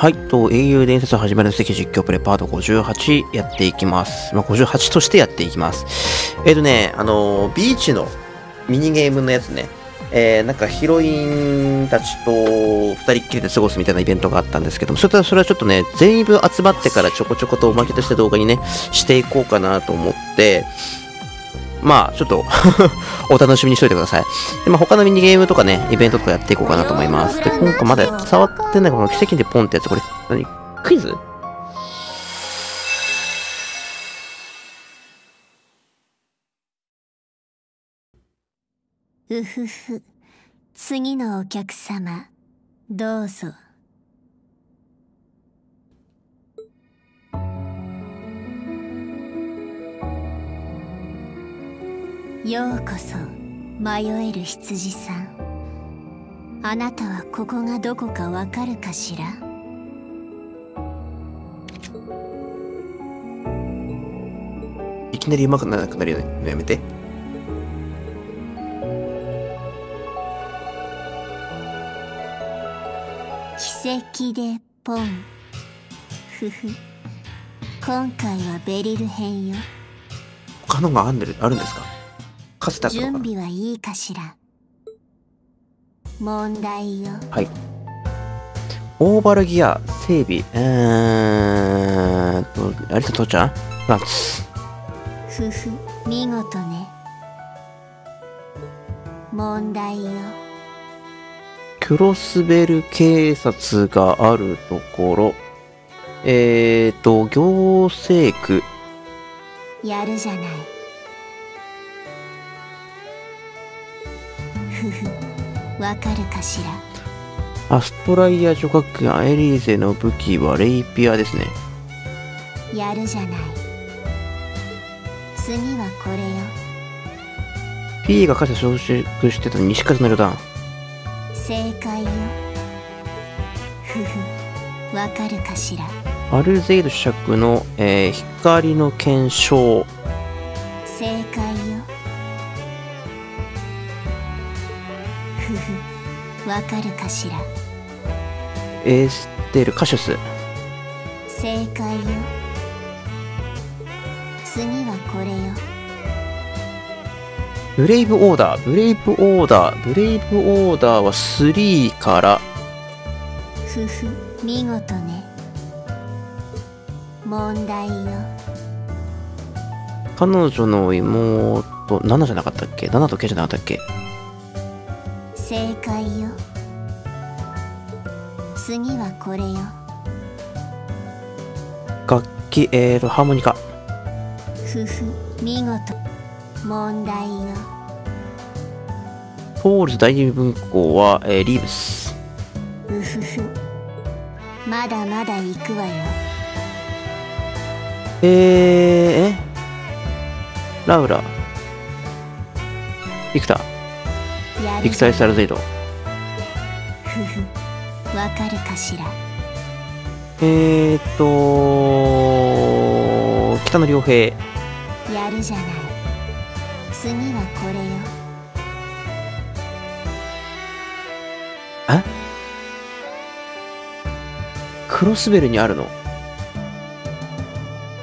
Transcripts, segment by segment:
はい、英雄伝説始まりの奇跡実況プレイパート58やっていきます。まあ、58としてやっていきます。ビーチのミニゲームのやつね、なんかヒロインたちと2人っきりで過ごすみたいなイベントがあったんですけども、それはちょっとね、全部集まってからちょこちょことおまけとして動画にね、していこうかなと思って、まあ、ちょっと、お楽しみにしといてください。で、まあ、他のミニゲームとかね、イベントとかやっていこうかなと思います。で、今回まだ触ってない、この奇跡でポンってやつ、これ、何クイズ？うふふ。次のお客様、どうぞ。ようこそ迷える羊さん。あなたはここがどこかわかるかしら？いきなりうまくならなくなるよね。やめて。奇跡でポン。ふふ。今回はベリル編よ。他のがあるんですか？準備はいいかしら。問題よ。はい。オーバルギア整備。有田父ちゃん。なんつ。ふふ、見事ね。問題よ。クロスベル警察があるところ。行政区。やるじゃない。わかるかしら。アストライア女学院アエリーゼの武器はレイピアですね。やるじゃない。次はこれよ。P が傘消失してた西風の旅団。正解よ。わかるかしら。アルゼイド主爵の、光の検証。正解よ。わかるかしら。エーステルカシュス。正解よ。次はこれよ。ブレイブオーダーは3から。ふふ、見事ね。問題よ。彼女の妹7じゃなかったっけ？ 7 と9じゃなかったっけ？正解よ。次はこれよ。楽器、ハーモニカ。ふふ、見事。問題よ。ポールズ第二分校は、リーブス。うふふ。まだまだ行くわよ。ラウラ。ビクター。ビクター・エス・アルゼイド。ふふ、わかるかしら。北野良平。やるじゃない。次はこれよ。え？クロスベルにあるの？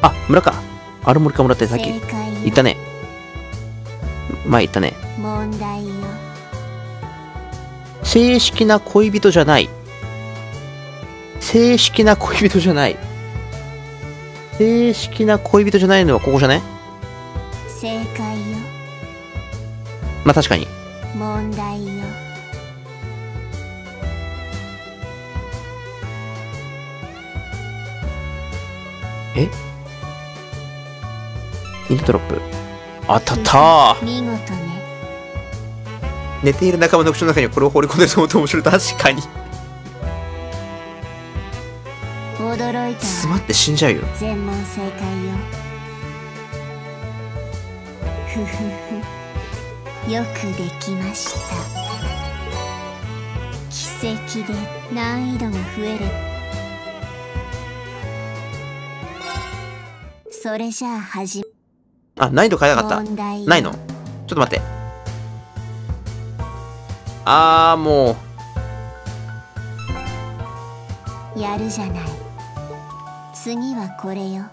あ、村か。アルモリカ村ってさっき言ったね。前言ったね。問題よ。正式な恋人じゃないのはここじゃね？正解よ。まあ確かに。問題よ。え？イントロップ。当たったー。見事ね。寝ている仲間の口の中にこれを放り込んでそうと面白い。確かに驚いた。詰まって死んじゃうよ。全問正解よ。ふふふ、よくできました。奇跡で難易度が増える。それじゃあ始め。あ、難易度変えなかった。ないの？ちょっと待って。もうやるじゃない。次はこれよ。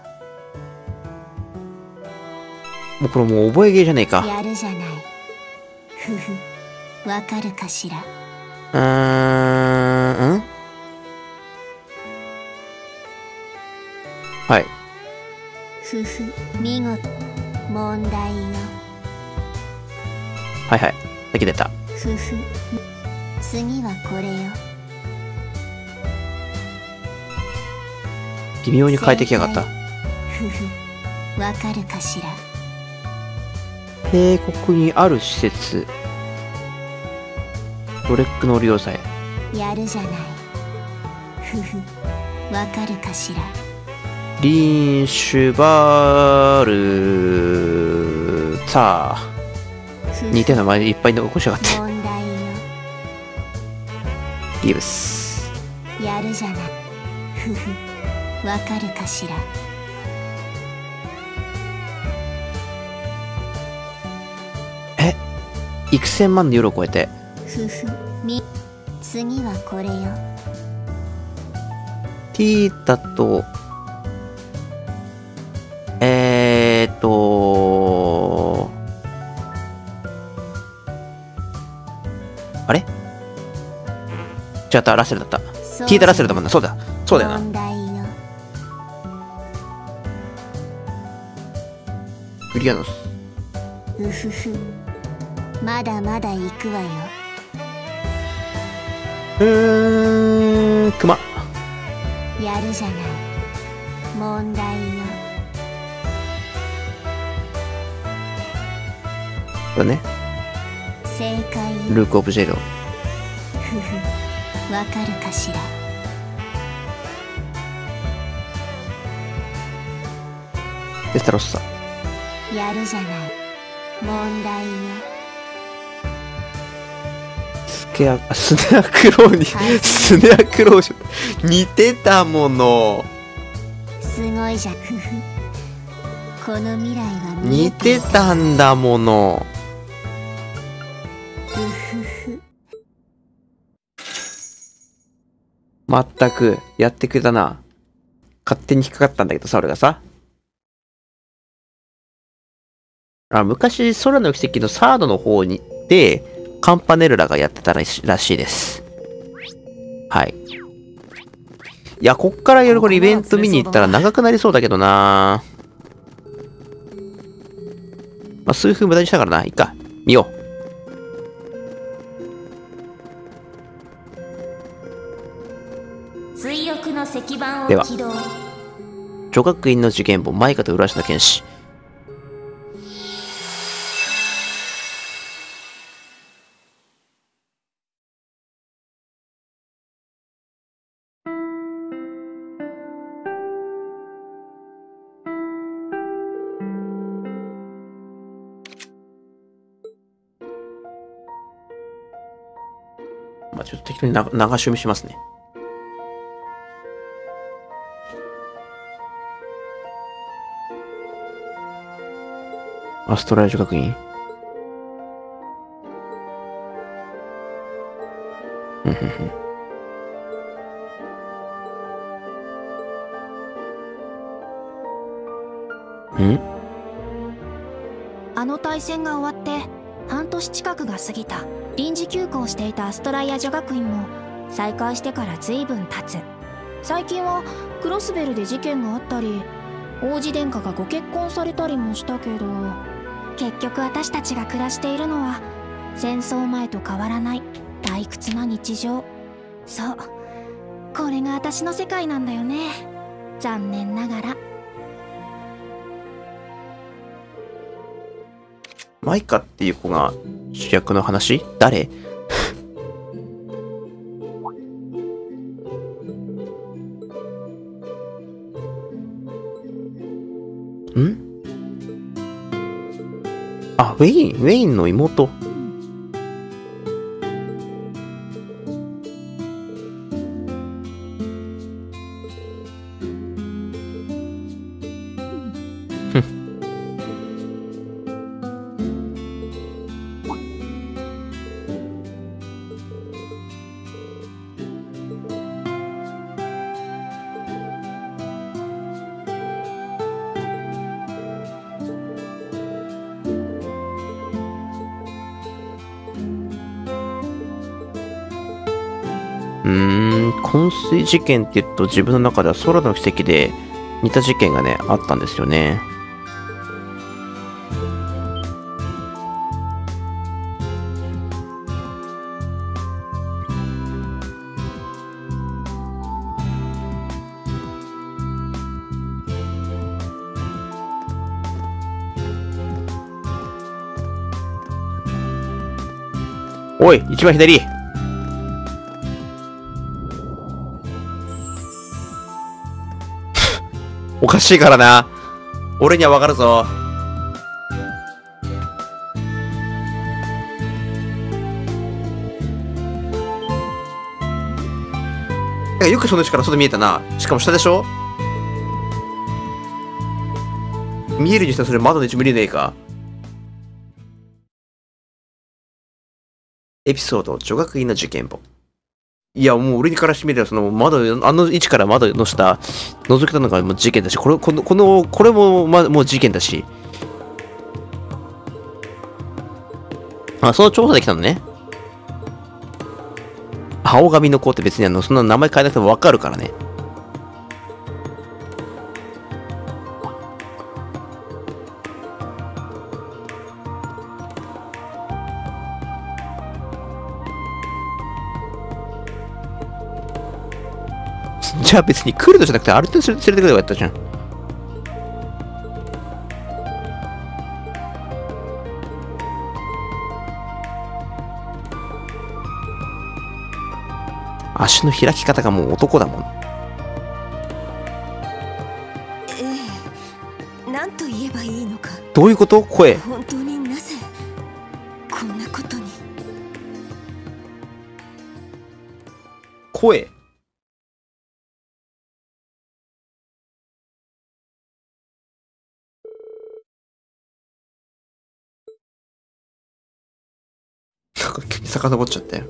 もうこれもう覚え芸じゃねえか。やるじゃない。ふふ、わかるかしら。うん。はい。ふふ、見事。問題よ。はいはい。だけ出た。ふふ。次はこれよ。微妙に変えてきやがった。ふふ、わかるかしら。帝国にある施設。ロレックの利用さえ。やるじゃない。ふふ、わかるかしら。リンシュバルツァー。似てるの前にいっぱい残しやがって。ギブス。やるじゃない。ふふ。わかるかしら。え、幾千万の夜を超えて。ふふ、み、次はこれよ。ティータと。あれ？違った、ラッセルだった。ティータラッセルだもんな。そうだ、そうだよな。クリアノス。うふふ。まだまだ行くわよ。熊。やるじゃない。問題よ。だね。正解。ルークオブジェロ。ふふ。わかるかしら。エスタロッサ。やるじゃない。問題よ。スネアクローにスネアクロー似てたもの。すごいじゃん。この未来は似てたんだもの。まったくやってくれたな。勝手に引っかかったんだけどさ、俺がさ。あ、昔、空の奇跡のサードの方に、で、カンパネルラがやってたらしいです。はい。いや、こっからいろいろイベント見に行ったら長くなりそうだけどな。まあ、数分無駄にしたからな。いいか。見よう。では、女学院の受験簿、マイカと浦島剣士。ちょっと適当に流し読みしますね。アストライア女学院。あの対戦が終わって半年近くが過ぎた。臨時休校していたアストライア女学院も再開してから随分経つ。最近はクロスベルで事件があったり、王子殿下がご結婚されたりもしたけど、結局私たちが暮らしているのは戦争前と変わらない退屈な日常。そう、これが私の世界なんだよね、残念ながら。マイカっていう子が主役の話？誰？ん？あ、ウェインの妹。昏睡事件って言うと自分の中では空の奇跡で似た事件がねあったんですよね。おい、一番左。おかしいからな。俺にはわかるぞ。よくその位置から外見えたな。しかも下でしょ。見えるにしたらそれ窓の位置無理ねえか。エピソード女学院の受験簿。いや、もう俺にからしてみれば、その窓、あの位置から窓の下、覗けたのがもう事件だし、これも、もう事件だし。あ、その調査できたのね。青髪の子って別にそんな名前変えなくてもわかるからね。じゃあ別に来るのじゃなくてある程度連れてくればやったじゃん。足の開き方がもう男だもん。なんと言えばいいのか。どういうこと？声。本当になぜこんなことに。声。遡っちゃったよ。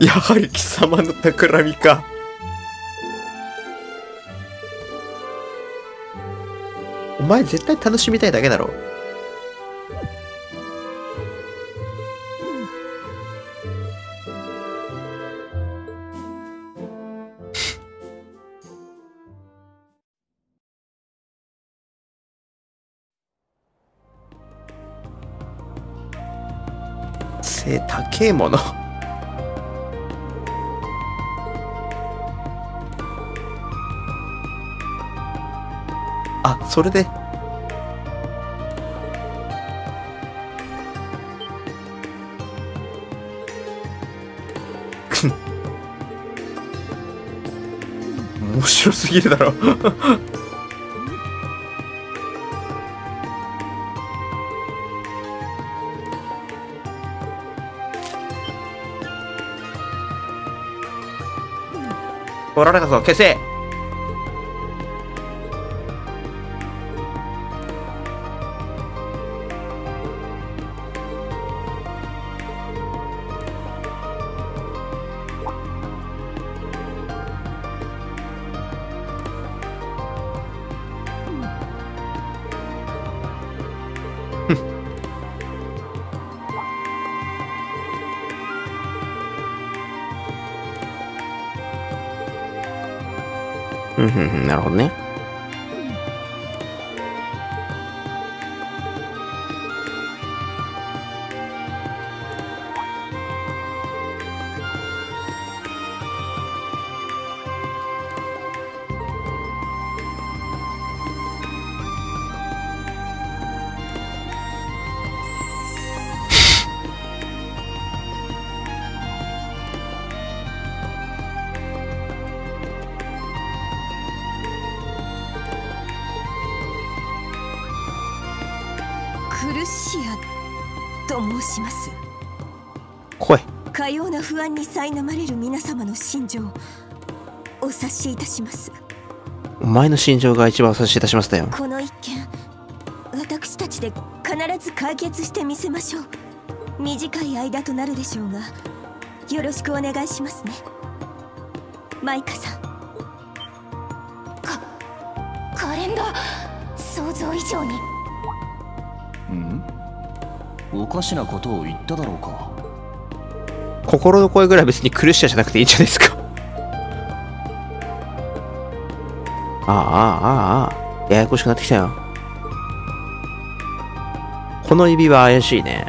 やはり貴様の企みか。お前絶対楽しみたいだけだろ。背高えもの。あ、それで面白すぎるだろおられたぞ、消せ。なるほどね。シアと申します。来い。かような不安に苛まれる皆様の心情お察しいたします。お前の心情が一番お察しいたしましたよ。この一件私たちで必ず解決してみせましょう。短い間となるでしょうがよろしくお願いしますね、マイカさん。カレンダー想像以上に。おかしなことを言っただろうか。心の声ぐらい別に苦しさじゃなくていいんじゃないですか。ややこしくなってきたよ。この指は怪しいね。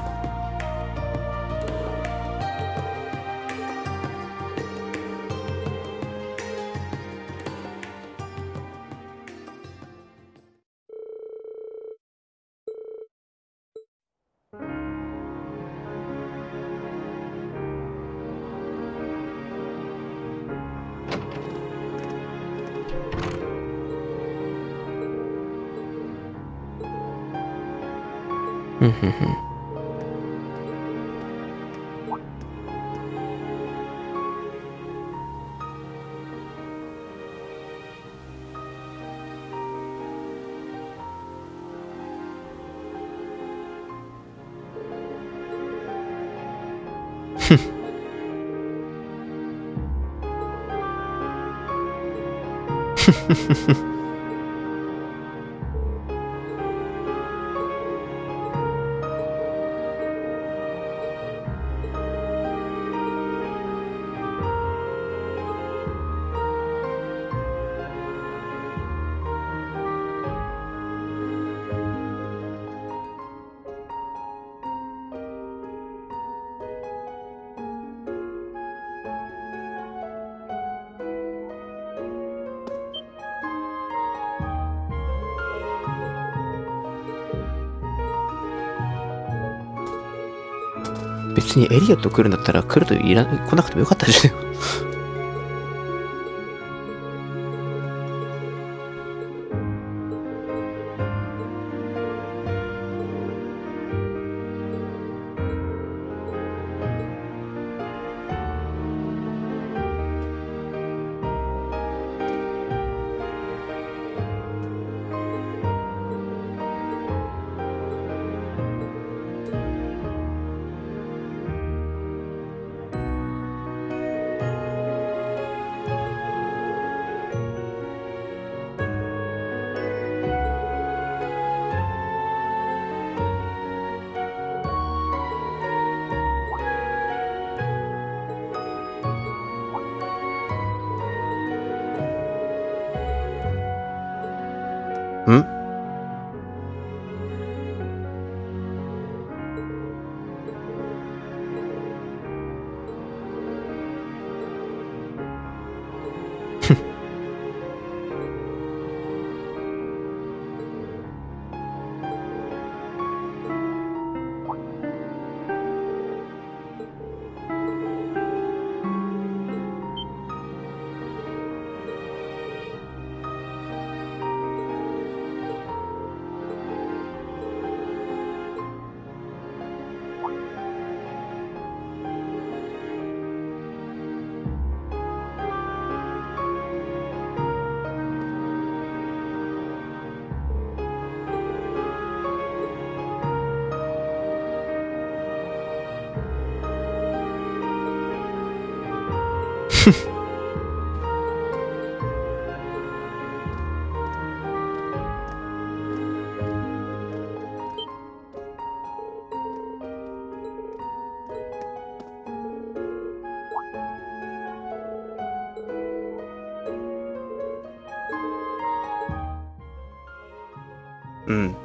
別にエリアと来るんだったら来るといら来なくてもよかったですよ。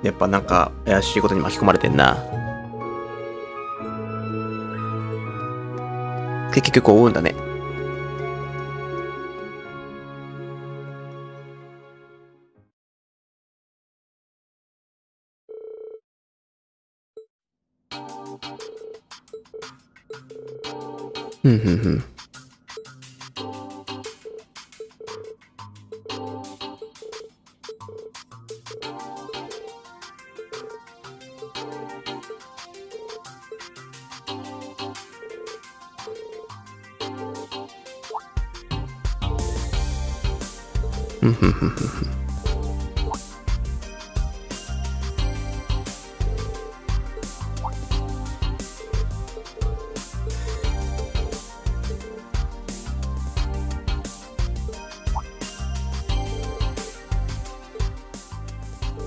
やっぱなんか怪しいことに巻き込まれてんな。結局追うんだね。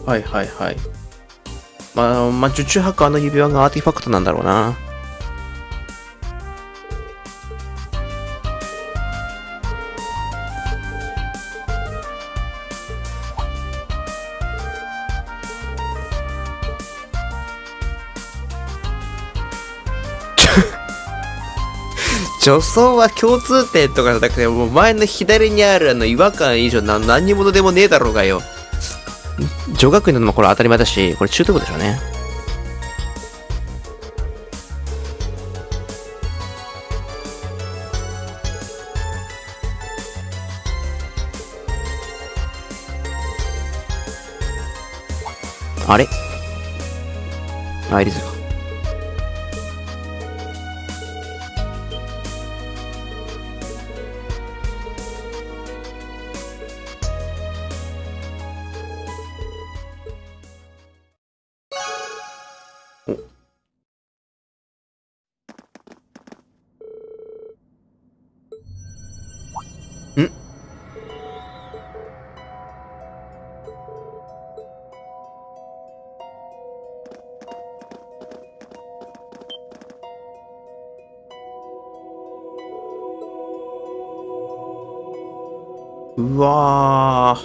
はいはいはい。まあ、受注ハッカーの指輪がアーティファクトなんだろうな。女装は共通点とかじゃなくて、もう前の左にある違和感以上何者でもねえだろうがよ。女学院のもこれ当たり前だし、これ中等部でしょうね。あれアイリスか。うわー、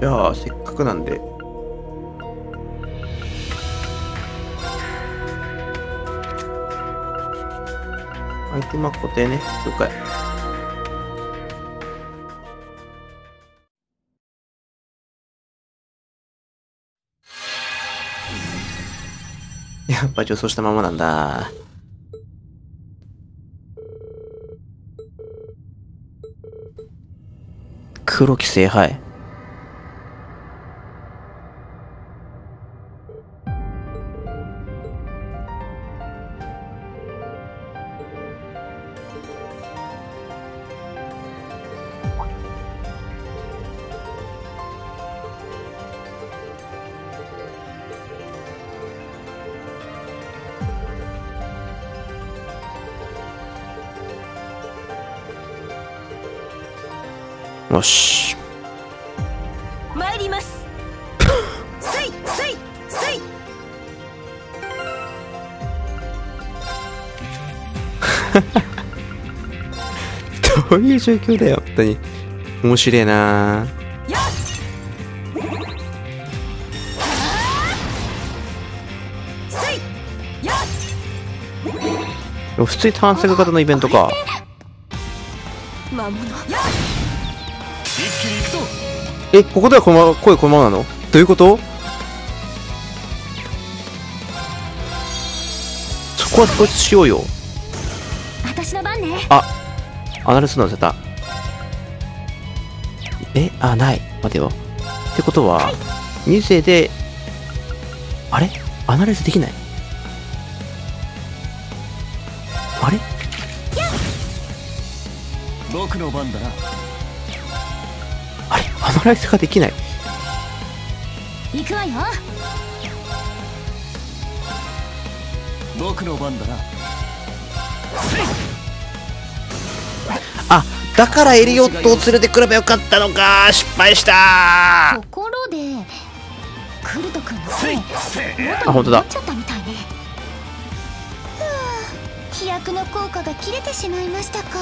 じゃあせっかくなんで。アイテムは固定ね、了解。やっぱ女装したままなんだ。黒き聖杯。よし、参ります。せいせいせい。どういう状況だよ、本当に。面白いな。よし。せい。よし。普通に探索型のイベントか。魔物。え、ここでは声このままなの？どういうこと？そこは統一しようよ。私の番ね。あ、アナルスのせた。え、あ、ない。待てよ。ってことは、ミュゼで、あれ？アナルスできない？あれ？僕の番だな。アナライズができない。行くわよ。僕の番だな。あ、だからエリオットを連れてくればよかったのか。失敗したー。ところでクルト君のせい、あ、本当だ。飛躍の効果が切れてしまいましたか。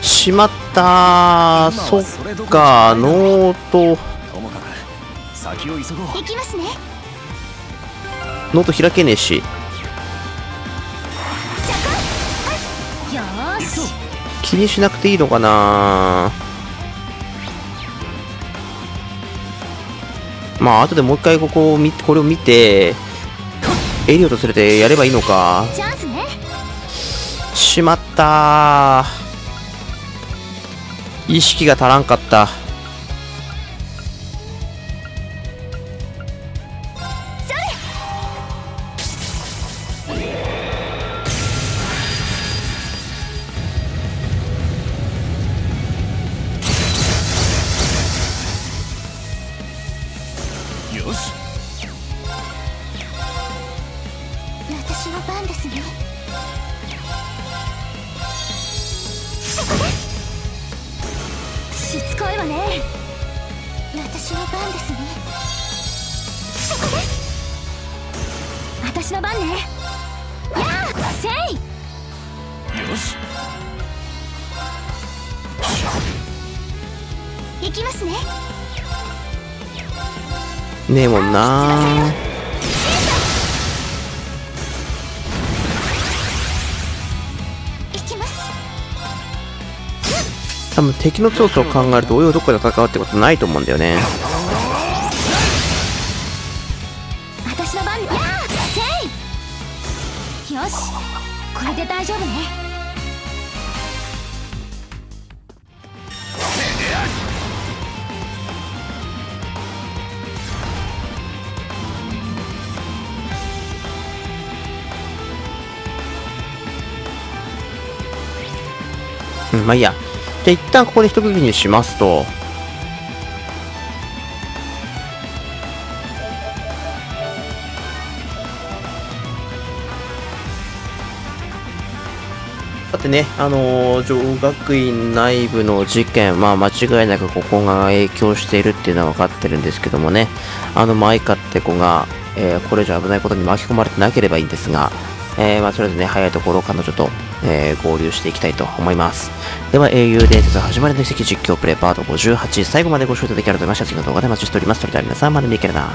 しまったー。そっか、ノート。ノート開けねえし。気にしなくていいのかな。まあ後でもう一回これを見てエリオと連れてやればいいのか。しまったー、意識が足らんかった。ねえもんなー。多分敵の強さを考えるとおいおいどこで戦うってことないと思うんだよね。まあいいや。じゃあ一旦ここで一区切りにしますと。だってね、女王学院内部の事件、まあ間違いなくここが影響しているっていうのは分かってるんですけどもね、マイカって子が、これ以上危ないことに巻き込まれてなければいいんですが、まあとりあえずね、早いところ彼女と、合流していきたいと思います。では、英雄伝説始まりの奇跡実況プレイパート58、最後までご視聴いただきありがとうございました。次の動画でお待ちしております。それでは皆さん、また見ていけるな。